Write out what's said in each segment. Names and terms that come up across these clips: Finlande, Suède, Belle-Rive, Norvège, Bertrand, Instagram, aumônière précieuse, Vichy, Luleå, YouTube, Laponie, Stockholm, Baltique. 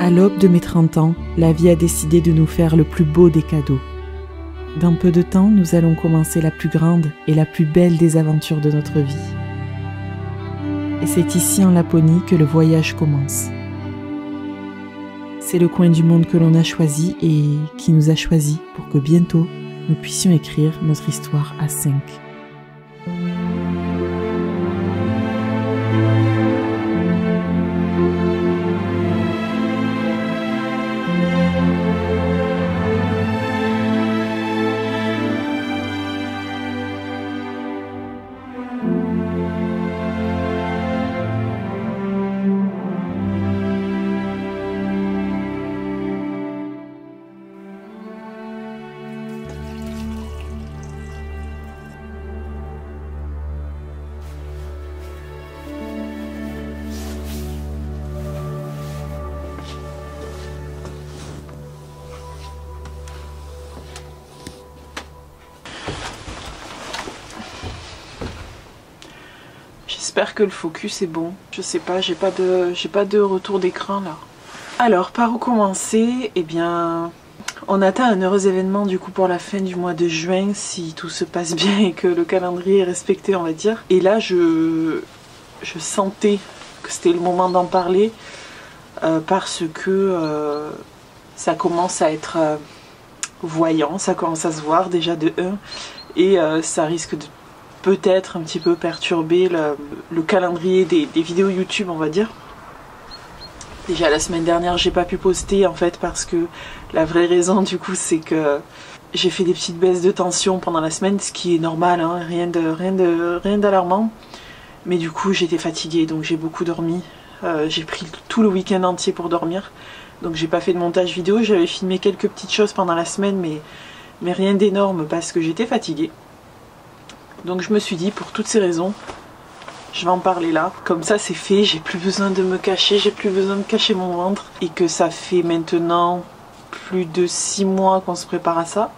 À l'aube de mes 30 ans, la vie a décidé de nous faire le plus beau des cadeaux. Dans peu de temps, nous allons commencer la plus grande et la plus belle des aventures de notre vie. Et c'est ici en Laponie que le voyage commence. C'est le coin du monde que l'on a choisi et qui nous a choisi pour que bientôt, nous puissions écrire notre histoire à 5. J'espère que le focus est bon. Je sais pas, j'ai pas de retour d'écran là. Alors, par où commencer? Eh bien, on attend un heureux événement du coup pour la fin du mois de juin, si tout se passe bien et que le calendrier est respecté, on va dire. Et là, je sentais que c'était le moment d'en parler parce que ça commence à être voyant, ça commence à se voir déjà de 1 et ça risque de peut-être un petit peu perturber le calendrier des vidéos YouTube, on va dire. Déjà la semaine dernière j'ai pas pu poster en fait parce que la vraie raison du coup c'est que j'ai fait des petites baisses de tension pendant la semaine, ce qui est normal, hein, rien d'alarmant. Mais du coup j'étais fatiguée donc j'ai beaucoup dormi, j'ai pris tout le week-end entier pour dormir donc j'ai pas fait de montage vidéo, j'avais filmé quelques petites choses pendant la semaine mais rien d'énorme parce que j'étais fatiguée. Donc je me suis dit, pour toutes ces raisons, je vais en parler là. Comme ça c'est fait, j'ai plus besoin de me cacher, j'ai plus besoin de cacher mon ventre. Et que ça fait maintenant plus de 6 mois qu'on se prépare à ça.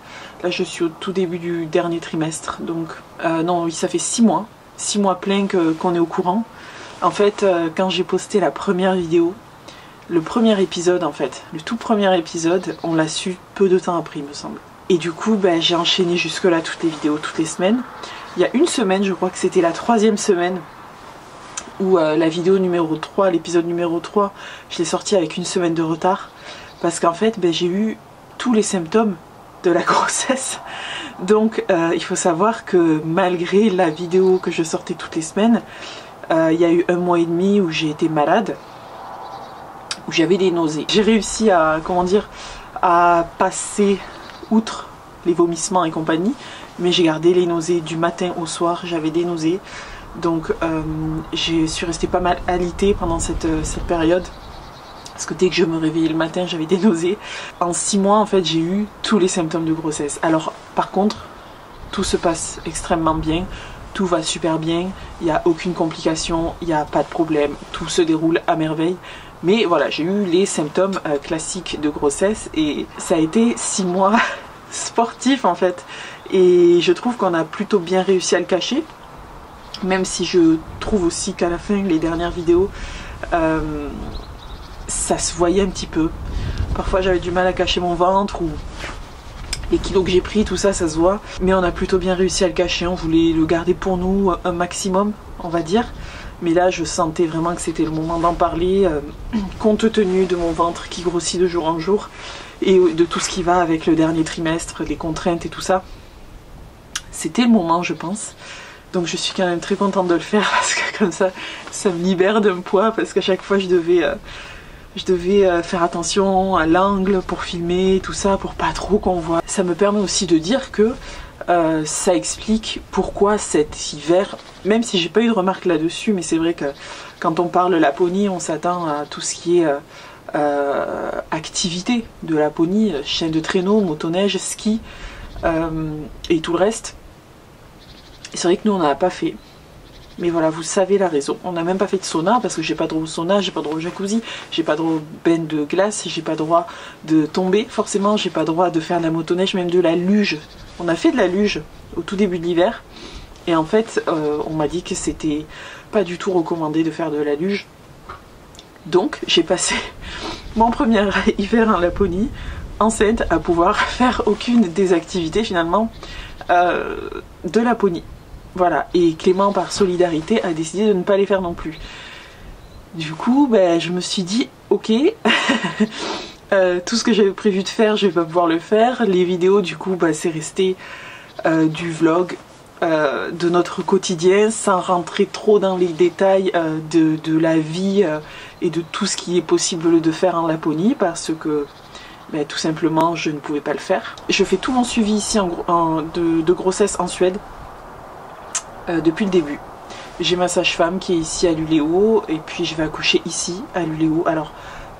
Là je suis au tout début du dernier trimestre, donc non, oui, ça fait 6 mois. 6 mois plein qu'on est au courant. En fait, quand j'ai posté la première vidéo, le premier épisode en fait, le tout premier épisode, on l'a su peu de temps après il me semble. Et du coup, ben, j'ai enchaîné jusque là toutes les vidéos, toutes les semaines. Il y a une semaine, je crois que c'était la 3e semaine, où la vidéo numéro 3, l'épisode numéro 3, je l'ai sorti avec une semaine de retard. Parce qu'en fait, ben, j'ai eu tous les symptômes de la grossesse. Donc il faut savoir que malgré la vidéo que je sortais toutes les semaines, il y a eu un mois et demi où j'ai été malade, où j'avais des nausées. J'ai réussi à, comment dire, à passer outre les vomissements et compagnie. Mais j'ai gardé les nausées du matin au soir, j'avais des nausées. Donc je suis restée pas mal alitée pendant cette période. Parce que dès que je me réveillais le matin, j'avais des nausées. En 6 mois, en fait, j'ai eu tous les symptômes de grossesse. Alors par contre, tout se passe extrêmement bien. Tout va super bien. Il n'y a aucune complication, il n'y a pas de problème. Tout se déroule à merveille. Mais voilà, j'ai eu les symptômes classiques de grossesse. Et ça a été 6 mois sportifs en fait. Et je trouve qu'on a plutôt bien réussi à le cacher, même si je trouve aussi qu'à la fin, les dernières vidéos, ça se voyait un petit peu. Parfois j'avais du mal à cacher mon ventre, ou les kilos que j'ai pris, tout ça, ça se voit. Mais on a plutôt bien réussi à le cacher, on voulait le garder pour nous un maximum, on va dire. Mais là, je sentais vraiment que c'était le moment d'en parler, compte tenu de mon ventre qui grossit de jour en jour, et de tout ce qui va avec le dernier trimestre, les contraintes et tout ça. C'était le moment, je pense. Donc je suis quand même très contente de le faire parce que comme ça, ça me libère d'un poids parce qu'à chaque fois je devais faire attention à l'angle pour filmer, tout ça, pour pas trop qu'on voit. Ça me permet aussi de dire que ça explique pourquoi cet hiver, même si j'ai pas eu de remarques là-dessus, mais c'est vrai que quand on parle Laponie, on s'attend à tout ce qui est activité de Laponie, chien de traîneau, motoneige, ski et tout le reste. C'est vrai que nous on n'en a pas fait, mais voilà, vous savez la raison. On n'a même pas fait de sauna parce que j'ai pas droit au sauna, j'ai pas droit au jacuzzi, j'ai pas droit au bain de glace, j'ai pas droit de tomber forcément, j'ai pas droit de faire de la motoneige, même de la luge. On a fait de la luge au tout début de l'hiver et en fait on m'a dit que c'était pas du tout recommandé de faire de la luge, donc j'ai passé mon premier hiver en Laponie, enceinte, à pouvoir faire aucune des activités finalement de Laponie. Voilà, et Clément, par solidarité, a décidé de ne pas les faire non plus. Du coup, ben, je me suis dit, ok, tout ce que j'avais prévu de faire, je vais pas pouvoir le faire. Les vidéos, du coup, ben, c'est resté du vlog, de notre quotidien, sans rentrer trop dans les détails de la vie et de tout ce qui est possible de faire en Laponie, parce que ben, tout simplement, je ne pouvais pas le faire. Je fais tout mon suivi ici de grossesse en Suède depuis le début. J'ai ma sage-femme qui est ici à Luleå, et puis je vais accoucher ici à Luleå. Alors,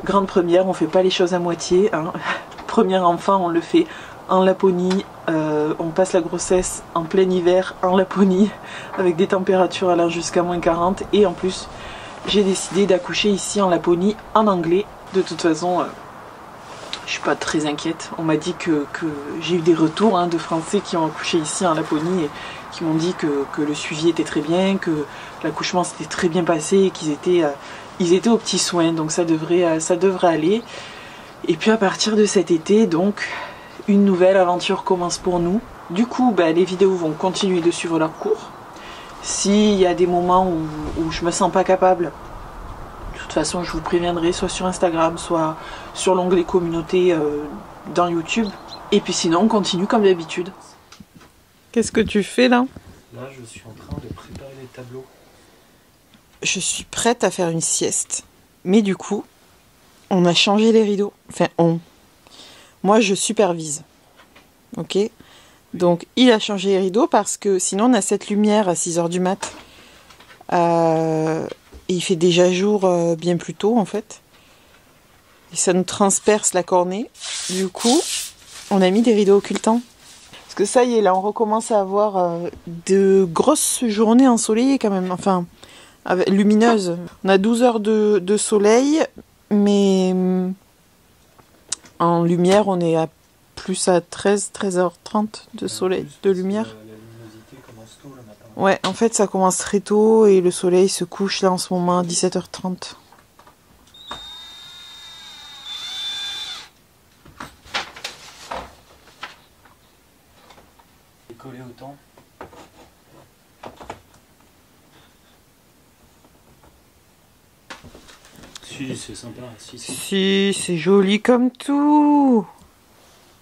grande première, on fait pas les choses à moitié, hein. Premier enfant, on le fait en Laponie, on passe la grossesse en plein hiver en Laponie, avec des températures allant jusqu'à -40, et en plus, j'ai décidé d'accoucher ici en Laponie en anglais. De toute façon, je suis pas très inquiète. On m'a dit que j'ai eu des retours hein, de Français qui ont accouché ici en Laponie, et qui m'ont dit que le suivi était très bien, que l'accouchement s'était très bien passé et qu'ils étaient, aux petits soins, donc ça devrait aller. Et puis à partir de cet été, donc, une nouvelle aventure commence pour nous. Du coup, ben, les vidéos vont continuer de suivre leur cours. S'il y a des moments où je me sens pas capable, de toute façon je vous préviendrai, soit sur Instagram, soit sur l'onglet communauté dans YouTube. Et puis sinon, on continue comme d'habitude. Qu'est-ce que tu fais là? Là, je suis en train de préparer les tableaux. Je suis prête à faire une sieste. Mais du coup, on a changé les rideaux. Enfin, on. Moi, je supervise. Ok? Donc, il a changé les rideaux parce que sinon, on a cette lumière à 6 h du mat. Et il fait déjà jour bien plus tôt, en fait. Et ça nous transperce la cornée. Du coup, on a mis des rideaux occultants. Parce que ça y est, là, on recommence à avoir de grosses journées ensoleillées quand même, enfin, lumineuses. On a 12 heures de soleil, mais en lumière, on est à plus à 13h30 de soleil, de lumière. La luminosité commence tôt le matin. Ouais, en fait, ça commence très tôt et le soleil se couche là en ce moment à 17h30. Coller autant. Si, c'est sympa. Si, c'est joli comme tout.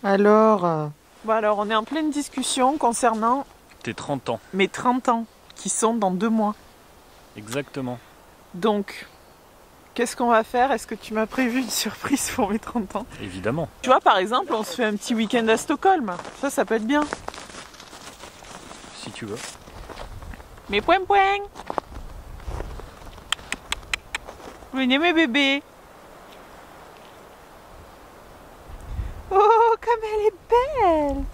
Alors... Bon alors, on est en pleine discussion concernant... Tes 30 ans. Mes 30 ans, qui sont dans 2 mois. Exactement. Donc... Qu'est-ce qu'on va faire? Est-ce que tu m'as prévu une surprise pour mes 30 ans? Évidemment. Tu vois, par exemple, on se fait un petit week-end à Stockholm. Ça peut être bien. Si tu veux. Mais point point. Venez mes bébés. Oh, comme elle est belle.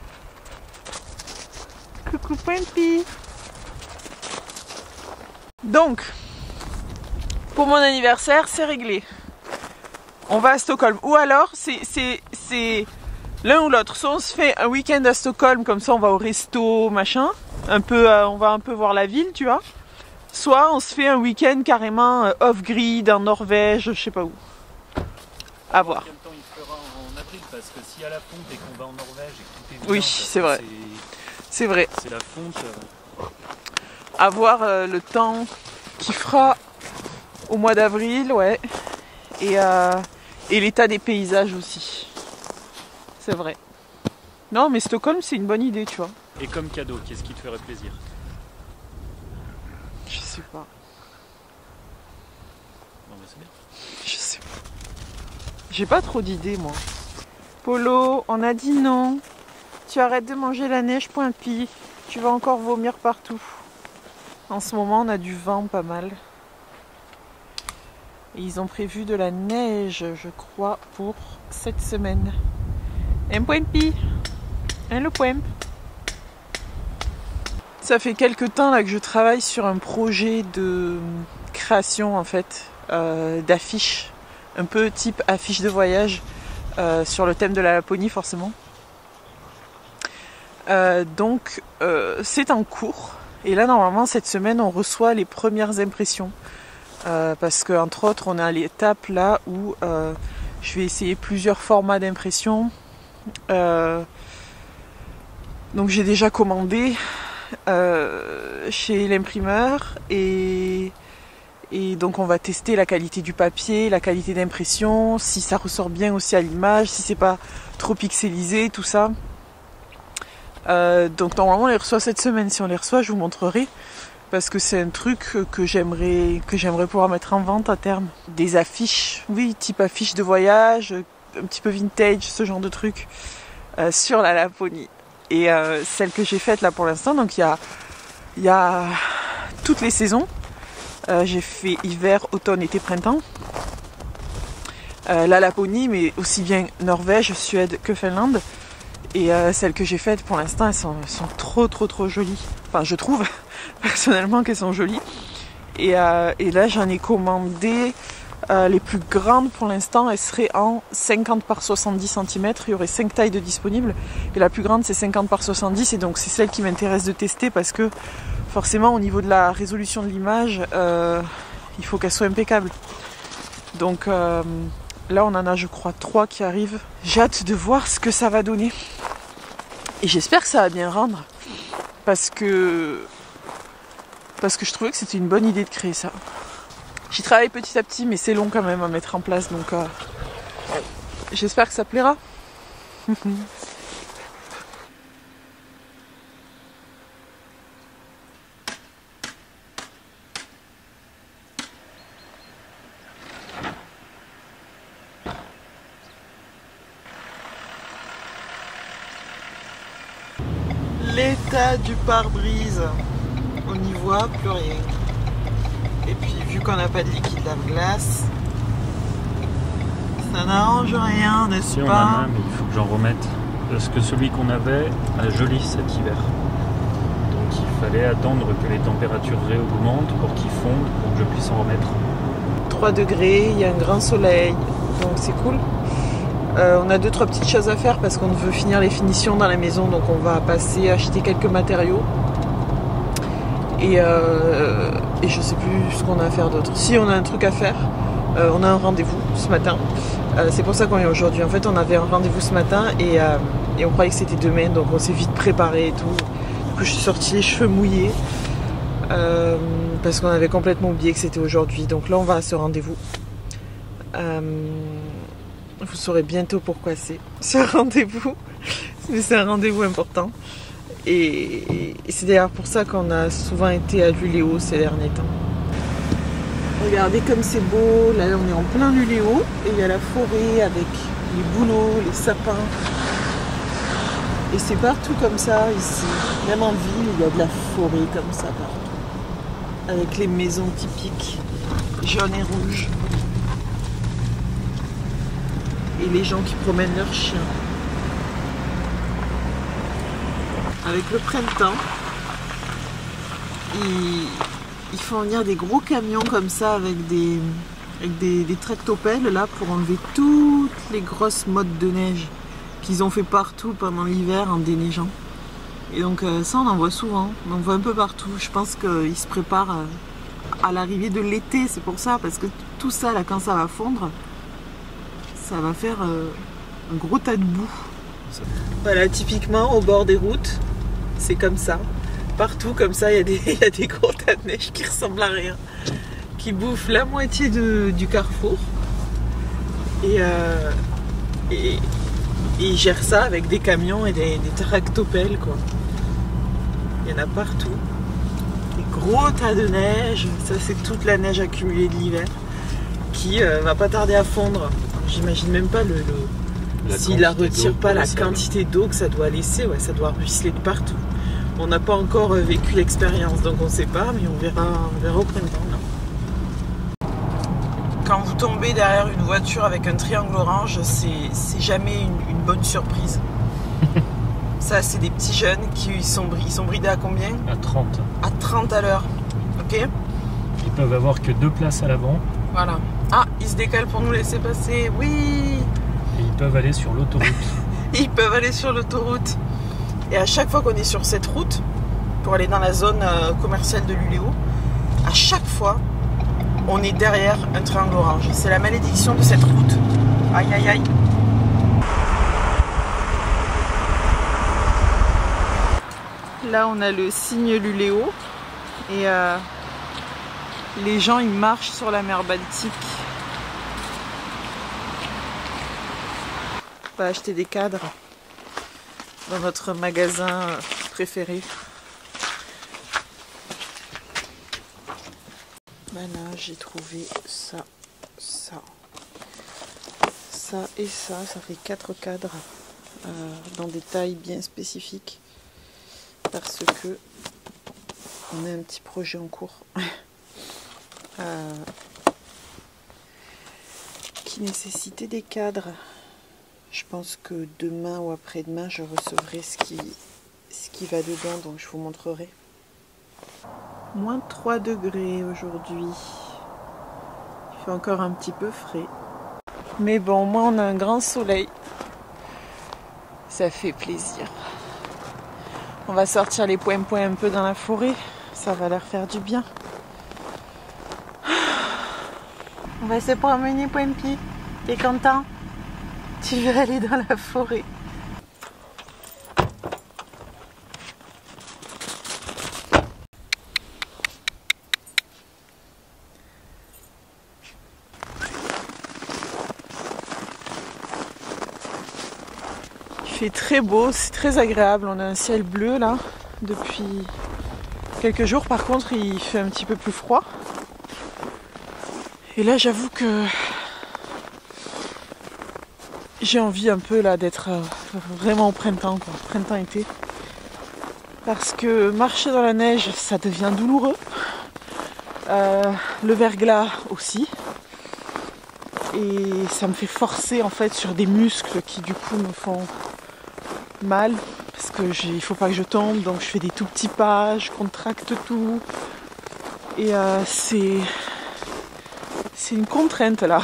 Coucou Pointy. Donc, pour mon anniversaire, c'est réglé. On va à Stockholm. Ou alors, c'est l'un ou l'autre. Soit on se fait un week-end à Stockholm, comme ça on va au resto, machin. Un peu, on va un peu voir la ville, tu vois. Soit on se fait un week-end carrément off-grid en Norvège, je sais pas où. À voir. En même temps, il fera en avril, parce que s'il y a la fonte et qu'on va en Norvège et que tout est... Oui, c'est vrai. C'est vrai. C'est la fonte. À voir le temps qu'il fera au mois d'avril, ouais. Et l'état des paysages aussi. C'est vrai. Non, mais Stockholm, c'est une bonne idée, tu vois. Et comme cadeau, qu'est-ce qui te ferait plaisir? Je sais pas. Non, mais c'est bien. Je sais pas. J'ai pas trop d'idées, moi. Polo, on a dit non. Tu arrêtes de manger la neige, Pointy. Tu vas encore vomir partout. En ce moment, on a du vent pas mal. Et ils ont prévu de la neige, je crois, pour cette semaine. Un Pointy. Un le Poimp. Ça fait quelques temps là que je travaille sur un projet de création en fait, d'affiches, un peu type affiche de voyage sur le thème de la Laponie forcément. Donc c'est en cours et là normalement cette semaine on reçoit les premières impressions parce que entre autres on est à l'étape là où Je vais essayer plusieurs formats d'impression. Donc j'ai déjà commandé chez l'imprimeur et donc on va tester la qualité du papier, la qualité d'impression, si ça ressort bien aussi à l'image, si c'est pas trop pixelisé, tout ça. Donc normalement on les reçoit cette semaine. Si on les reçoit, je vous montrerai, parce que c'est un truc que j'aimerais pouvoir mettre en vente à terme. Des affiches, oui, type affiche de voyage, un petit peu vintage, ce genre de truc sur la Laponie. Et celle que j'ai faite là pour l'instant, donc il y a toutes les saisons. J'ai fait hiver, automne, été, printemps. La Laponie, mais aussi bien Norvège, Suède que Finlande. Et celles que j'ai faites pour l'instant, elles sont trop jolies. Enfin, je trouve personnellement qu'elles sont jolies. Et là, j'en ai commandé les plus grandes pour l'instant. Elles seraient en 50 par 70 cm. Il y aurait 5 tailles de disponibles. Et la plus grande, c'est 50 par 70. Et donc, c'est celle qui m'intéresse de tester parce que forcément, au niveau de la résolution de l'image, il faut qu'elle soit impeccable. Donc... là, on en a, je crois, 3 qui arrivent. J'ai hâte de voir ce que ça va donner. Et j'espère que ça va bien rendre. Parce que je trouvais que c'était une bonne idée de créer ça. J'y travaille petit à petit, mais c'est long quand même à mettre en place. Donc, j'espère que ça plaira. L'état du pare-brise, on n'y voit plus rien. Et puis vu qu'on n'a pas de liquide lave-glace, ça n'arrange rien, n'est-ce pas? Si, on en a, mais il faut que j'en remette. Parce que celui qu'on avait a gelé cet hiver. Donc il fallait attendre que les températures réaugmentent pour qu'il fonde, pour que je puisse en remettre. 3 degrés, il y a un grand soleil, donc c'est cool. On a 2-3 petites choses à faire parce qu'on veut finir les finitions dans la maison, donc on va passer acheter quelques matériaux et je sais plus ce qu'on a à faire d'autre. Si, on a un truc à faire, on a un rendez-vous ce matin, c'est pour ça qu'on est aujourd'hui. En fait, on avait un rendez-vous ce matin et on croyait que c'était demain, donc on s'est vite préparé et tout. Du coup, je suis sortie les cheveux mouillés parce qu'on avait complètement oublié que c'était aujourd'hui, donc là on va à ce rendez-vous. Vous saurez bientôt pourquoi c'est ce rendez-vous, mais c'est un rendez-vous important. Et c'est d'ailleurs pour ça qu'on a souvent été à Luleå ces derniers temps. Regardez comme c'est beau, là on est en plein Luleå et il y a la forêt avec les bouleaux, les sapins. Et c'est partout comme ça ici, même en ville il y a de la forêt comme ça partout. Avec les maisons typiques, jaunes et rouges. Et les gens qui promènent leurs chiens. Avec le printemps, ils font venir des gros camions comme ça avec des tractopelles là pour enlever toutes les grosses mottes de neige qu'ils ont fait partout pendant l'hiver en déneigeant. Et donc ça, on en voit souvent, on en voit un peu partout. Je pense qu'ils se préparent à l'arrivée de l'été, c'est pour ça, parce que tout ça là, quand ça va fondre, ça va faire un gros tas de boue. Voilà, typiquement au bord des routes, c'est comme ça. Partout comme ça, il y a des gros tas de neige qui ressemblent à rien, qui bouffent la moitié du carrefour. Et ils gèrent ça avec des camions et des tractopelles, quoi. Il y en a partout. Des gros tas de neige, ça c'est toute la neige accumulée de l'hiver qui va pas tarder à fondre. J'imagine même pas s'il la retire pas, la quantité d'eau que ça doit laisser, ouais, ça doit ruisseler de partout. On n'a pas encore vécu l'expérience, donc on ne sait pas, mais on verra au printemps. Là. Quand vous tombez derrière une voiture avec un triangle orange, c'est jamais une bonne surprise. Ça, c'est des petits jeunes qui ils sont bridés à combien? À 30. À 30 à l'heure, ok? Ils peuvent avoir que 2 places à l'avant. Voilà. Ah, ils se décalent pour nous laisser passer, oui! Et ils peuvent aller sur l'autoroute. Ils peuvent aller sur l'autoroute. Et à chaque fois qu'on est sur cette route, pour aller dans la zone commerciale de Luleå, à chaque fois, on est derrière un triangle orange. C'est la malédiction de cette route. Aïe aïe aïe. Là on a le signe Luleå et les gens ils marchent sur la mer Baltique. On va acheter des cadres dans notre magasin préféré. Voilà, j'ai trouvé ça, ça, ça et ça. Ça fait 4 cadres dans des tailles bien spécifiques. Parce que on a un petit projet en cours qui nécessitait des cadres. Je pense que demain ou après-demain je recevrai ce qui va dedans, donc je vous montrerai. Moins 3 degrés aujourd'hui, il fait encore un petit peu frais, mais bon au moins on a un grand soleil, ça fait plaisir. On va sortir les points un peu dans la forêt, ça va leur faire du bien. On va se promener, Poinpi. T'es content? Tu veux aller dans la forêt. Il fait très beau, c'est très agréable, on a un ciel bleu là depuis quelques jours, par contre il fait un petit peu plus froid et là j'avoue que j'ai envie un peu là d'être vraiment au printemps quoi, printemps-été, parce que marcher dans la neige ça devient douloureux, le verglas aussi. Et ça me fait forcer en fait sur des muscles qui du coup me font mal parce que il faut pas que je tombe, donc je fais des tout petits pas, je contracte tout et c'est une contrainte là.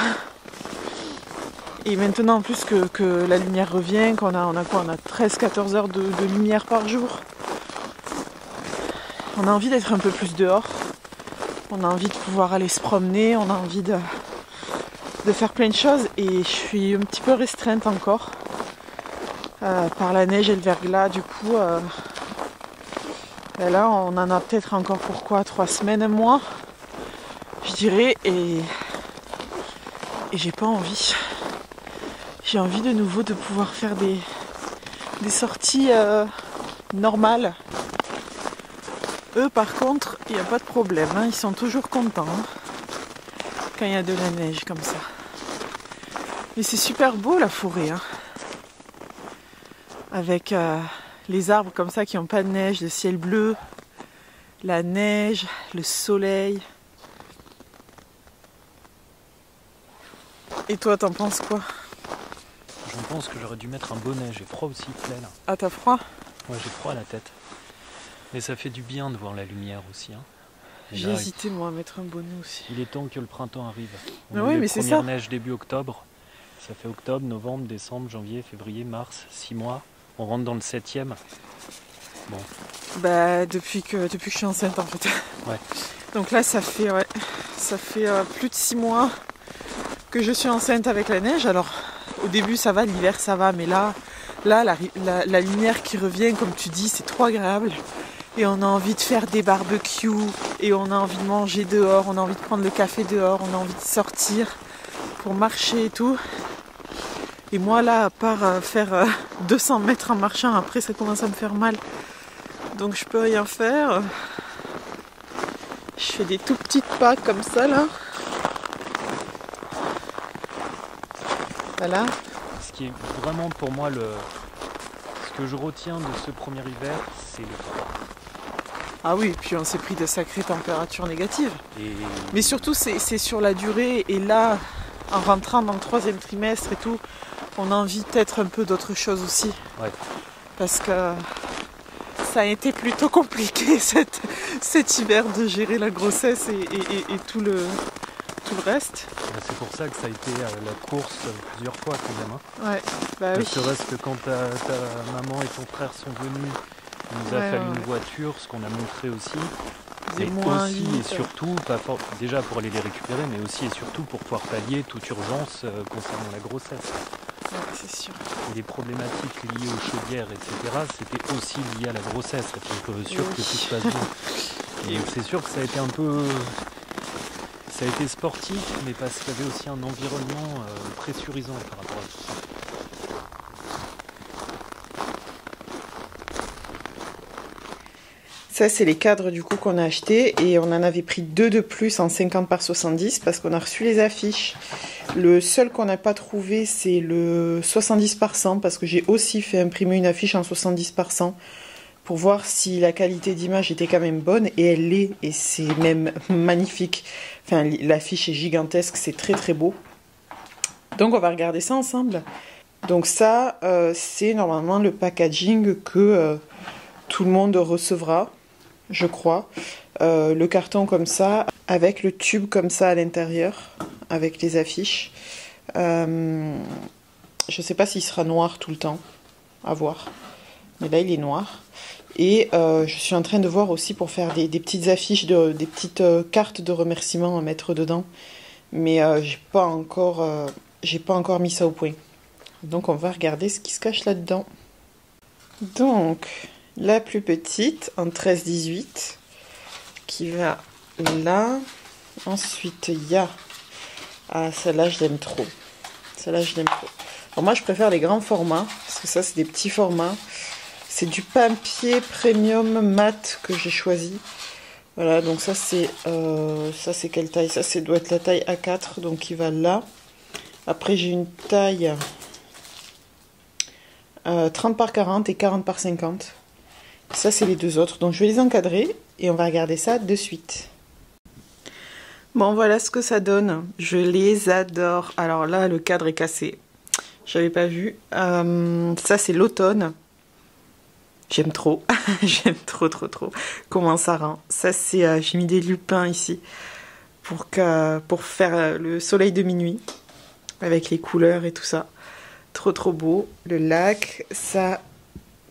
Et maintenant en plus que la lumière revient, qu'on a quoi, on a 13-14 heures de lumière par jour, on a envie d'être un peu plus dehors, on a envie de pouvoir aller se promener, on a envie de faire plein de choses et je suis un petit peu restreinte encore par la neige et le verglas, du coup ben là on en a peut-être encore pour quoi, 3 semaines, un mois je dirais, et j'ai pas envie, j'ai envie de nouveau de pouvoir faire des sorties normales. Eux par contre il n'y a pas de problème, hein, ils sont toujours contents hein, quand il y a de la neige comme ça. Mais c'est super beau la forêt hein, avec les arbres comme ça qui n'ont pas de neige, le ciel bleu, la neige, le soleil. Et toi t'en penses quoi? J'en pense que j'aurais dû mettre un bonnet, j'ai froid aussi, il plaît là. Ah t'as froid? Ouais j'ai froid à la tête. Mais ça fait du bien de voir la lumière aussi hein. J'ai hésité moi à mettre un bonnet aussi. Il est temps que le printemps arrive. On a eu les premières neiges début octobre. Ça fait octobre, novembre, décembre, janvier, février, mars, 6 mois. On rentre dans le 7e. Bon. Bah depuis que je suis enceinte en fait. Ouais. Donc là ça fait plus de 6 mois que je suis enceinte avec la neige. Alors au début ça va, l'hiver ça va, mais là la lumière qui revient comme tu dis, c'est trop agréable. Et on a envie de faire des barbecues, et on a envie de manger dehors, on a envie de prendre le café dehors, on a envie de sortir pour marcher et tout. Et moi là, à part faire 200 mètres en marchant, après ça commence à me faire mal. Donc je peux rien faire. Je fais des tout petits pas comme ça là. Voilà. Ce qui est vraiment pour moi ce que je retiens de ce premier hiver, c'est le froid. Ah oui, puis on s'est pris de sacrées températures négatives. Mais surtout, c'est sur la durée. Et là, en rentrant dans le 3e trimestre et tout, on a envie peut-être un peu d'autre chose aussi. Ouais. Parce que ça a été plutôt compliqué cet hiver de gérer la grossesse et tout le reste. C'est pour ça que ça a été la course plusieurs fois quand même. Hein. Ouais, bah oui. Ne serait-ce que quand ta maman et ton frère sont venus, il nous a fallu une voiture, ce qu'on a montré aussi. Mais aussi et surtout, déjà pour aller les récupérer, mais aussi et surtout pour pouvoir pallier toute urgence concernant la grossesse. Ouais, c'est sûr. Et les problématiques liées aux chaudières, etc., c'était aussi lié à la grossesse. Donc sûr que tout se passe bien. Et c'est sûr que ça a été un peu... Ça a été sportif, mais parce qu'il y avait aussi un environnement pressurisant par rapport à tout ça. Ça, c'est les cadres du coup qu'on a achetés et on en avait pris deux de plus en 50 par 70 parce qu'on a reçu les affiches. Le seul qu'on n'a pas trouvé, c'est le 70 par 100 parce que j'ai aussi fait imprimer une affiche en 70 par 100 pour voir si la qualité d'image était quand même bonne et elle l'est et c'est même magnifique. Enfin, l'affiche est gigantesque, c'est très très beau. Donc on va regarder ça ensemble. Donc ça, c'est normalement le packaging que tout le monde recevra. Je crois, le carton comme ça, avec le tube comme ça à l'intérieur, avec les affiches. Je ne sais pas s'il sera noir tout le temps, à voir. Mais là, il est noir. Et je suis en train de voir aussi pour faire des petites affiches, des petites cartes de remerciement à mettre dedans. Mais j'ai pas encore mis ça au point. Donc, on va regarder ce qui se cache là-dedans. Donc... La plus petite, en 13-18, qui va là. Ensuite, il y a... Ah, celle-là, je l'aime trop. Celle-là, je l'aime trop. Alors moi, je préfère les grands formats, parce que ça, c'est des petits formats. C'est du papier premium mat que j'ai choisi. Voilà, donc ça, c'est... ça, c'est quelle taille? Ça, doit être la taille A4, donc qui va là. Après, j'ai une taille 30 par 40 et 40 par 50. Ça, c'est les deux autres. Donc, je vais les encadrer et on va regarder ça de suite. Bon, voilà ce que ça donne. Je les adore. Alors là, le cadre est cassé. J'avais pas vu. Ça, c'est l'automne. J'aime trop. J'aime trop, trop, trop. Comment ça rend. Ça, c'est... j'ai mis des lupins ici pour faire le soleil de minuit avec les couleurs et tout ça. Trop, trop beau. Le lac, ça,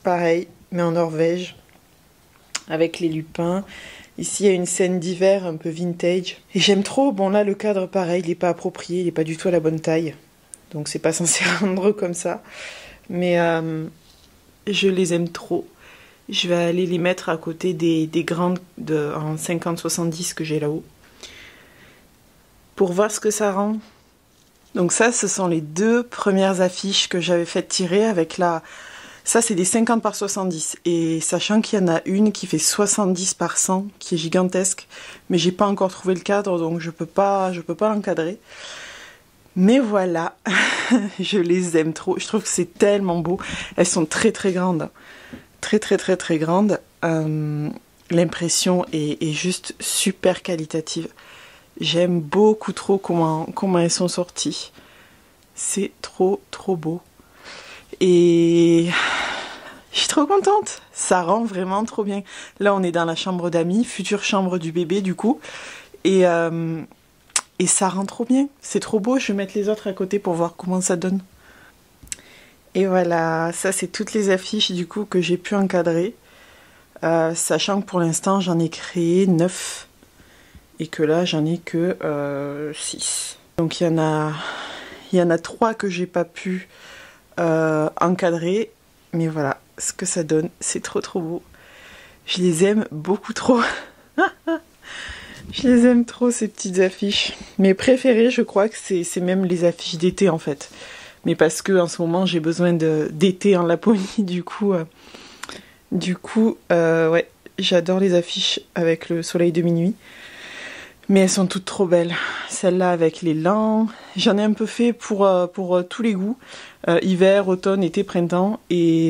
pareil. Mais en Norvège, avec les lupins. Ici, il y a une scène d'hiver un peu vintage. Et j'aime trop. Bon, là, le cadre, pareil, il n'est pas approprié. Il n'est pas du tout à la bonne taille. Donc, c'est pas censé rendre comme ça. Mais je les aime trop. Je vais aller les mettre à côté des grandes en 50-70 que j'ai là-haut. Pour voir ce que ça rend. Donc ça, ce sont les deux premières affiches que j'avais faites tirer avec la... Ça, c'est des 50 par 70. Et sachant qu'il y en a une qui fait 70 par 100, qui est gigantesque. Mais j'ai pas encore trouvé le cadre, donc je peux pas l'encadrer. Mais voilà, je les aime trop. Je trouve que c'est tellement beau. Elles sont très très grandes. Très très très très grandes. L'impression est juste super qualitative. J'aime beaucoup trop comment elles sont sorties. C'est trop trop beau. Et je suis trop contente, ça rend vraiment trop bien. Là on est dans la chambre d'amis, future chambre du bébé du coup. Et ça rend trop bien, c'est trop beau, je vais mettre les autres à côté pour voir comment ça donne. Et voilà, ça c'est toutes les affiches du coup que j'ai pu encadrer. Sachant que pour l'instant j'en ai créé 9. Et que là j'en ai que 6. Donc il y en a 3 que j'ai pas pu... encadré, mais voilà ce que ça donne, c'est trop trop beau, je les aime beaucoup trop. Je les aime trop ces petites affiches, mes préférées je crois que c'est même les affiches d'été en fait, mais parce que en ce moment j'ai besoin d'été en Laponie du coup ouais, j'adore les affiches avec le soleil de minuit. Mais elles sont toutes trop belles. Celle-là avec les lents. J'en ai un peu fait pour tous les goûts. Hiver, automne, été, printemps. Et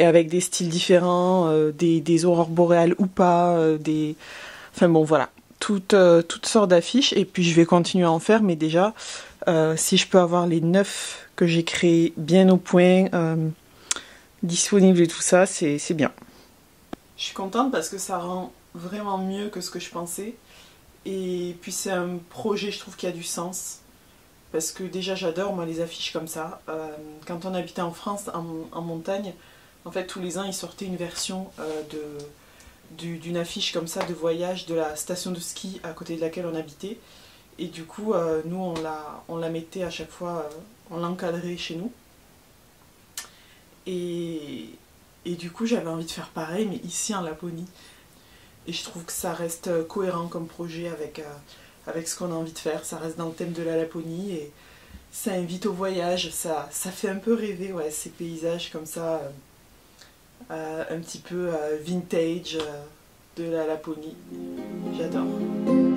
avec des styles différents. Des aurores boréales ou pas. Enfin bon, voilà. Toutes sortes d'affiches. Et puis je vais continuer à en faire. Mais déjà, si je peux avoir les 9 que j'ai créés bien au point, disponibles et tout ça, c'est bien. Je suis contente parce que ça rend... vraiment mieux que ce que je pensais, et puis c'est un projet je trouve qui a du sens, parce que déjà j'adore moi les affiches comme ça. Quand on habitait en France en montagne, en fait tous les ans ils sortaient une version d'une affiche comme ça de voyage de la station de ski à côté de laquelle on habitait. Et du coup, nous, on la mettait à chaque fois, on l'encadrait chez nous. Et du coup, j'avais envie de faire pareil, mais ici en Laponie. Et je trouve que ça reste cohérent comme projet avec, avec ce qu'on a envie de faire. Ça reste dans le thème de la Laponie et ça invite au voyage. Ça fait un peu rêver, ouais, ces paysages comme ça, un petit peu vintage de la Laponie. J'adore.